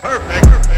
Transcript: Perfect.